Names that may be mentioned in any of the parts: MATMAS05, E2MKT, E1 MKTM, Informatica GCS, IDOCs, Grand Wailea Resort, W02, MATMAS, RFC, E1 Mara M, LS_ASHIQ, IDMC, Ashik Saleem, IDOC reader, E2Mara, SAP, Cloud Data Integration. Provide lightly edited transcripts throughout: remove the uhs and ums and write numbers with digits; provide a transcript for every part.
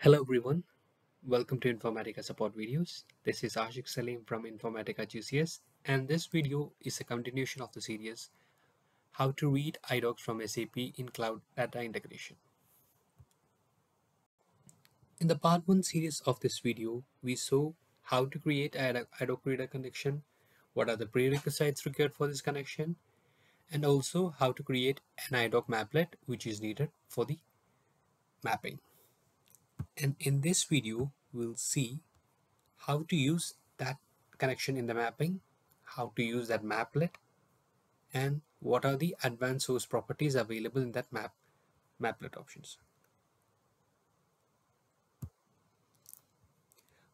Hello everyone, welcome to Informatica support videos. This is Ashik Saleem from Informatica GCS, and this video is a continuation of the series How to Read IDOCs from SAP in Cloud Data Integration. In the part 1 series of this video, we saw how to create IDOC reader connection, what are the prerequisites required for this connection, and also how to create an IDOC maplet which is needed for the mapping. And in this video, we'll see how to use that connection in the mapping, how to use that maplet, and what are the advanced source properties available in that maplet options.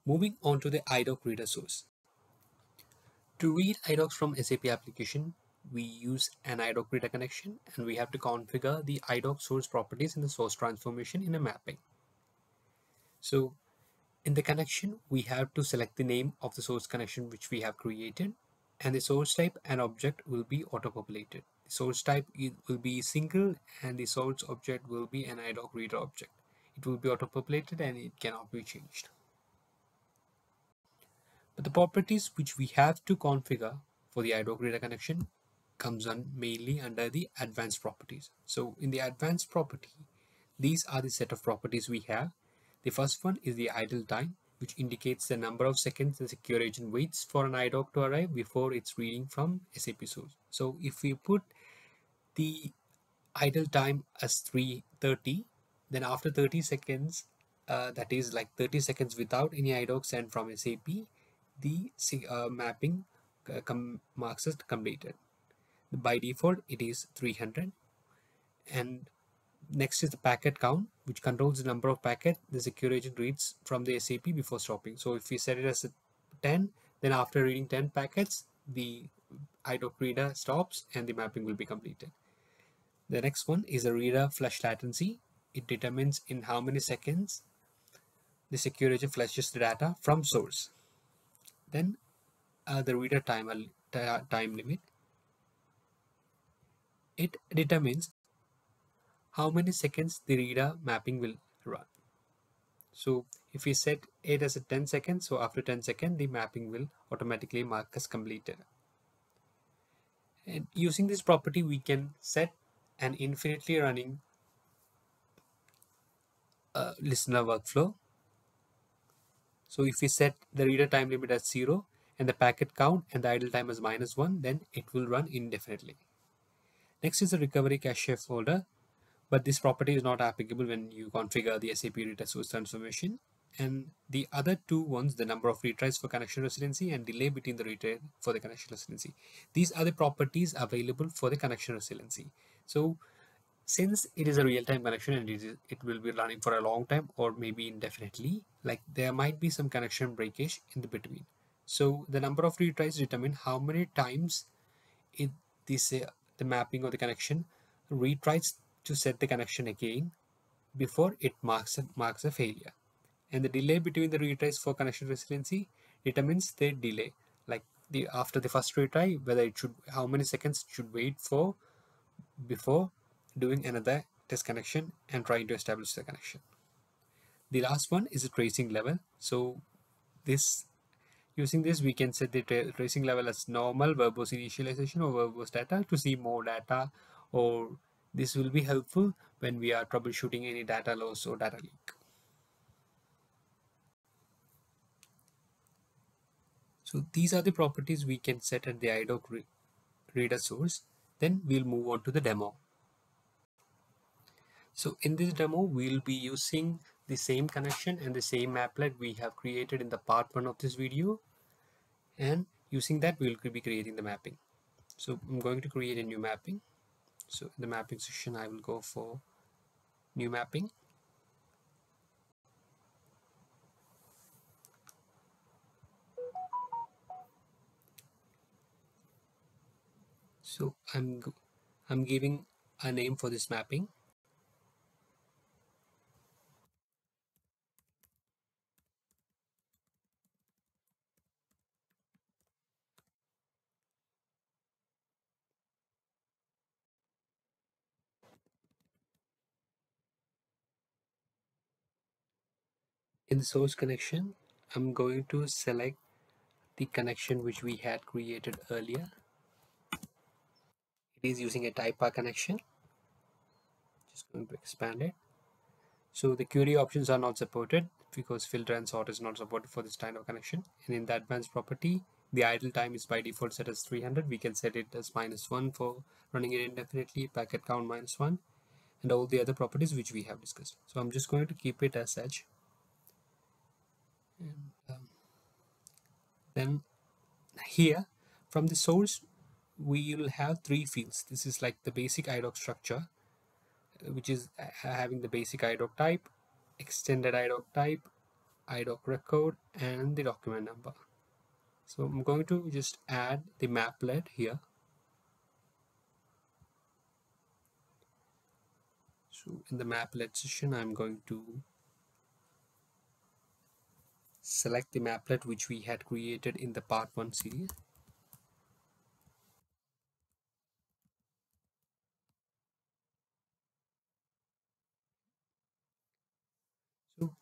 Moving on to the IDOC reader source. To read IDOCs from SAP application, we use an IDOC reader connection, and we have to configure the IDOC source properties in the source transformation in a mapping. So in the connection, we have to select the name of the source connection which we have created, and the source type and object will be auto-populated. The source type will be single and the source object will be an IDOC reader object. It will be auto-populated and it cannot be changed. But the properties which we have to configure for the IDOC reader connection comes on mainly under the advanced properties. So in the advanced property, these are the set of properties we have. The first one is the idle time, which indicates the number of seconds the secure agent waits for an IDOC to arrive before it's reading from SAP source. So if we put the idle time as 3:30, then after 30 seconds, that is like 30 seconds without any IDOC sent from SAP, the mapping marks as completed. By default, it is 300. And next is the packet count, which controls the number of packets the secure agent reads from the SAP before stopping. So if we set it as 10, then after reading 10 packets, the IDOC reader stops and the mapping will be completed. The next one is the reader flush latency. It determines in how many seconds the secure agent flushes the data from source. Then the reader time limit. It determines how many seconds the reader mapping will run. So if we set it as a 10 seconds, so after 10 seconds, the mapping will automatically mark as completed. And using this property, we can set an infinitely running listener workflow. So if we set the reader time limit as 0 and the packet count and the idle time as -1, then it will run indefinitely. Next is the recovery cache folder. But this property is not applicable when you configure the SAP reader source transformation. And the other two ones, the number of retries for connection residency and delay between the retry for the connection residency. These are the properties available for the connection residency. So since it is a real-time connection and it will be running for a long time or maybe indefinitely, like there might be some connection breakage in the between. So the number of retries determine how many times the mapping or the connection retries to set the connection again before it marks a failure. And the delay between the retries for connection residency determines the delay, like after the first retry, whether it should, how many seconds it should wait for before doing another test connection and trying to establish the connection. The last one is the tracing level. So using this, we can set the tracing level as normal, verbose initialization, or verbose data to see more data, or this will be helpful when we are troubleshooting any data loss or data leak. So these are the properties we can set at the IDOC reader source. Then we'll move on to the demo. So in this demo, we'll be using the same connection and the same maplet we have created in the part 1 of this video. And using that, we'll be creating the mapping. So I'm going to create a new mapping. So in the mapping section, I will go for new mapping. So I'm giving a name for this mapping. In the source connection, I'm going to select the connection which we had created earlier. It is using a type R connection. Just going to expand it. So the query options are not supported because filter and sort is not supported for this kind of connection. And in the advanced property, the idle time is by default set as 300. We can set it as -1 for running it indefinitely, packet count -1, and all the other properties which we have discussed. So I'm just going to keep it as such. And, then here from the source, we will have three fields. This is like the basic IDOC structure, which is having the basic IDOC type, extended IDOC type, IDOC record, and the document number. So I'm going to just add the maplet here. So in the maplet session, I'm going to select the maplet which we had created in the part 1 series. So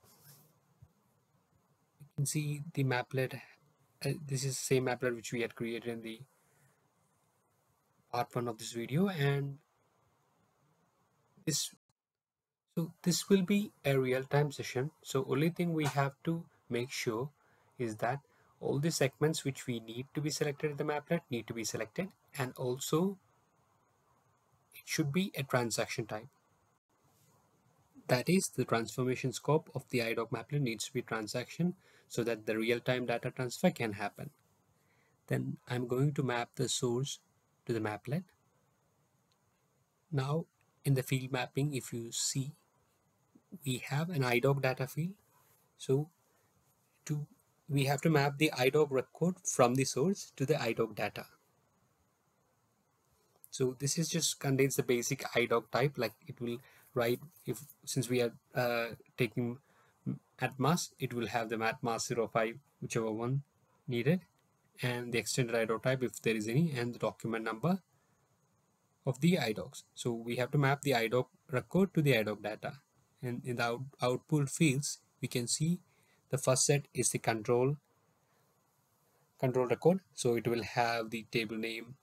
you can see the maplet. This is the same maplet which we had created in the part 1 of this video, and this will be a real-time session. So only thing we have to make sure is that all the segments which we need to be selected in the maplet need to be selected, and also it should be a transaction type. That is, the transformation scope of the IDOC maplet needs to be transaction so that the real-time data transfer can happen. Then I'm going to map the source to the maplet. Now in the field mapping, if you see, we have an IDOC data field. So we have to map the IDOC record from the source to the IDOC data. So this is just contains the basic IDOC type, like it will write, if since we are taking MATMAS, it will have the MATMAS05, whichever one needed, and the extended IDOC type if there is any, and the document number of the IDOCs. So we have to map the IDOC record to the IDOC data, and in the output fields we can see the first set is the control record, so it will have the table name,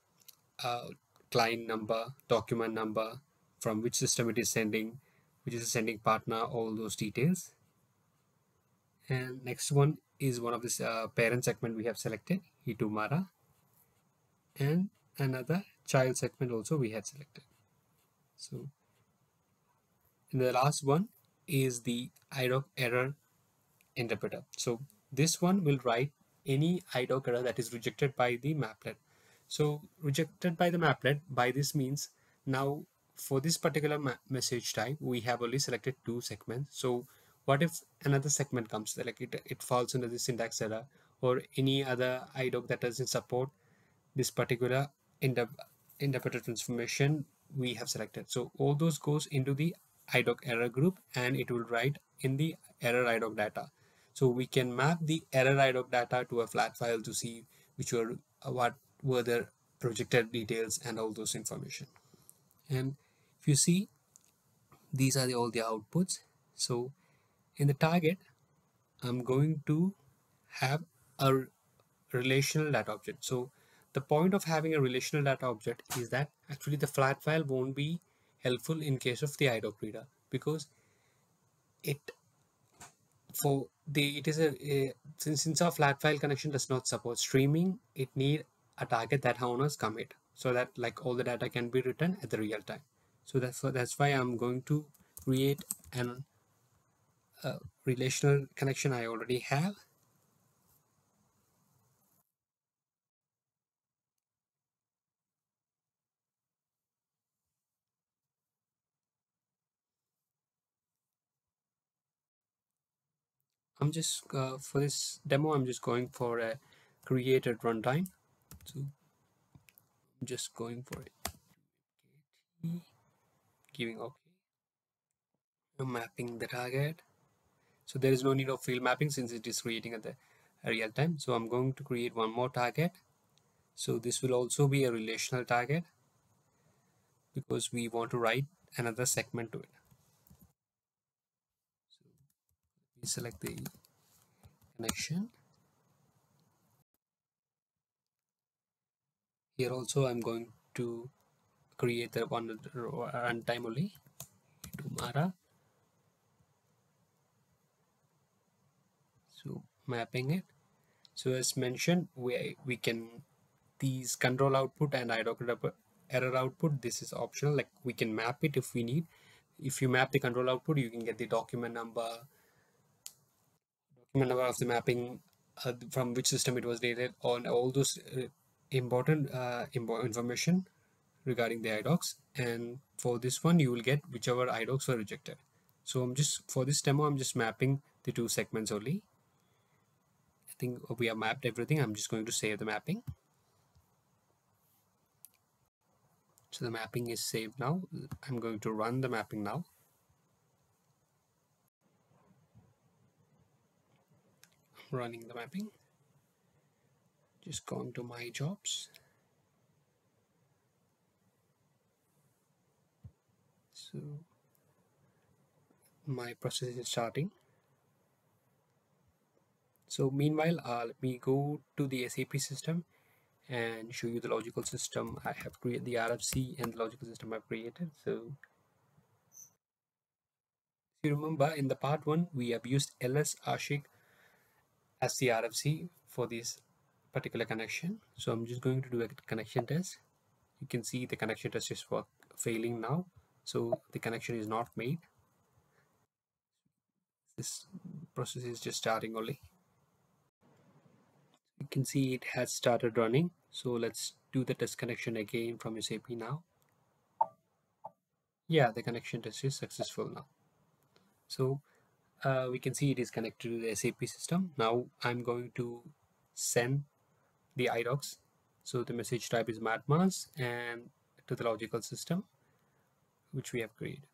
client number, document number, from which system it is sending, which is the sending partner, all those details. And next one is one of this parent segment we have selected, E2Mara, and another child segment also we had selected. So and the last one is the IDOC error interpreter. So this one will write any IDOC error that is rejected by the maplet. So rejected by the maplet, by this means, now for this particular message type, we have only selected two segments. So what if another segment comes, like it falls under the syntax error, or any other IDOC that doesn't support this particular interpreter transformation we have selected? So all those goes into the IDOC error group, and it will write in the error IDOC data. So we can map the error IDOC data to a flat file to see which were what were the projected details and all those information. And if you see, these are all the outputs. So in the target, I'm going to have a relational data object. So the point of having a relational data object is that actually the flat file won't be helpful in case of the IDOC reader, because since our flat file connection does not support streaming, it need a target that honors commit, so that like all the data can be written at the real time. So that's why I'm going to create an relational connection I already have. I'm just for this demo, I'm just going for a created runtime. So I'm just going for it, giving OK. I'm mapping the target. So there is no need of field mapping since it is creating at the real time. So I'm going to create one more target. So this will also be a relational target because we want to write another segment to it. we select the connection. Here also I'm going to create a runtime only E2Mara. So mapping it. So as mentioned, we can these control output and IDOC error output, this is optional, like we can map it if we need. If you map the control output, you can get the document number of the mapping, from which system it was dated, on all those important information regarding the IDOCs. And for this one you will get whichever IDOCs were rejected. So I'm just, for this demo, I'm just mapping the two segments only. I think we have mapped everything. I'm just going to save the mapping. So the mapping is saved now. I'm going to run the mapping now. I'm running the mapping. Just gone to my jobs. So my process is starting. So meanwhile, let me go to the SAP system and show you the logical system I have created, the RFC and the logical system I've created. So if you remember in the part 1, we have used LS_ASHIQ as the RFC for this particular connection. So I'm just going to do a connection test. You can see the connection test is failing now. So the connection is not made. This process is just starting only. You can see it has started running. So let's do the test connection again from SAP now. Yeah, the connection test is successful now. So we can see it is connected to the SAP system. Now I'm going to send the IDOCs. So the message type is MATMAS and to the logical system which we have created.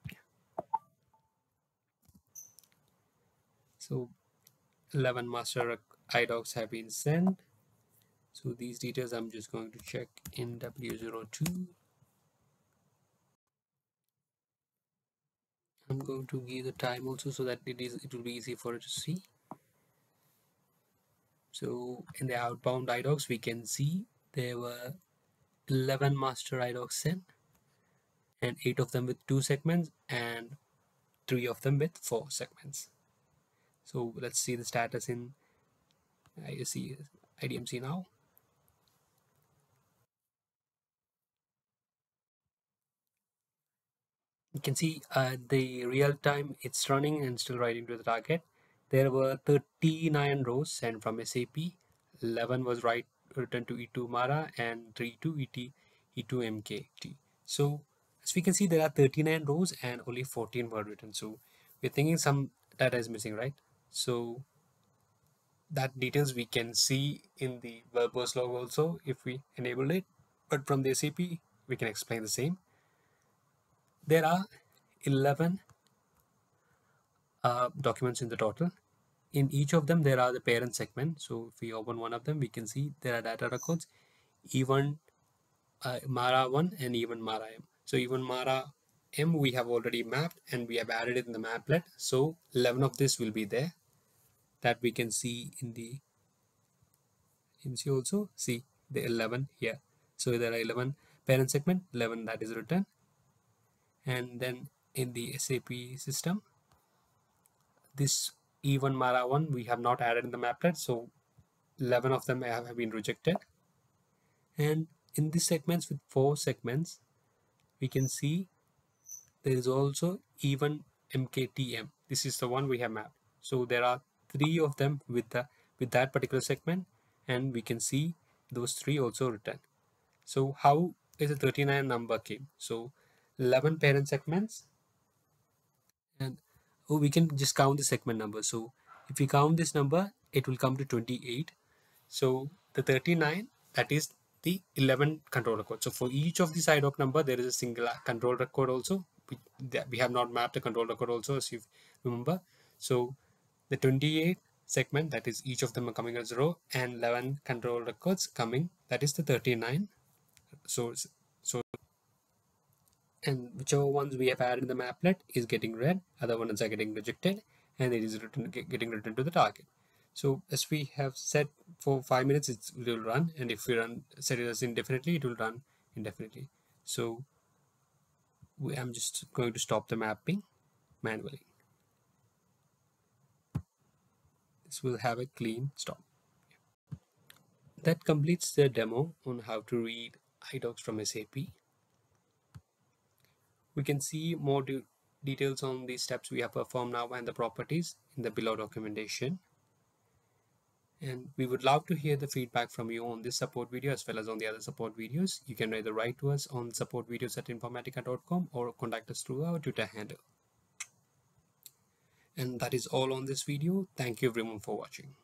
So 11 master IDOCs have been sent. So these details I'm just going to check in W02. I'm going to give the time also so that it will be easy for it to see. So in the outbound IDOCs, we can see there were 11 master IDOCs sent, and 8 of them with 2 segments and 3 of them with 4 segments. So let's see the status in IDMC now. You can see the real time it's running and still writing to the target. There were 39 rows sent from SAP. 11 was returned to E2Mara and 3 to E2MKT. So as we can see, there are 39 rows and only 14 were returned. So we're thinking some data is missing, right? So that details we can see in the verbose log also if we enable it, but from the SAP we can explain the same. There are 11 documents in the total. In each of them there are the parent segment. So if we open one of them, we can see there are data records E1 Mara 1 and E1 Mara M. So E1 Mara M we have already mapped and we have added it in the maplet. So 11 of this will be there. That we can see in the MC also. See the 11 here. So there are 11 parent segment, 11 that is written. And then in the SAP system, this E1 Mara 1 we have not added in the maplet. So 11 of them have been rejected. And in these segments with 4 segments, we can see there is also E1 MKTM. This is the one we have mapped. So there are 3 of them with that particular segment, and we can see those 3 also returned. So how is the 39 number came? So 11 parent segments, and we can just count the segment number. So if we count this number, it will come to 28. So the 39, that is the 11 control record. So for each of these IDOC number there is a single control record also. We have not mapped the control record also, as you remember. So the 28 segment, that is each of them are coming as 0, and 11 control records coming, that is the 39. So and whichever ones we have added in the maplet is getting read, other ones are getting rejected, and it is getting returned to the target. So as we have set for 5 minutes, it will run, and if we set it as indefinitely, it will run indefinitely. So I'm just going to stop the mapping manually. This will have a clean stop. That completes the demo on how to read IDOCs from SAP. We can see more details on the steps we have performed now and the properties in the below documentation. And we would love to hear the feedback from you on this support video as well as on the other support videos. You can either write to us on supportvideos@informatica.com or contact us through our Twitter handle. And that is all on this video. Thank you everyone for watching.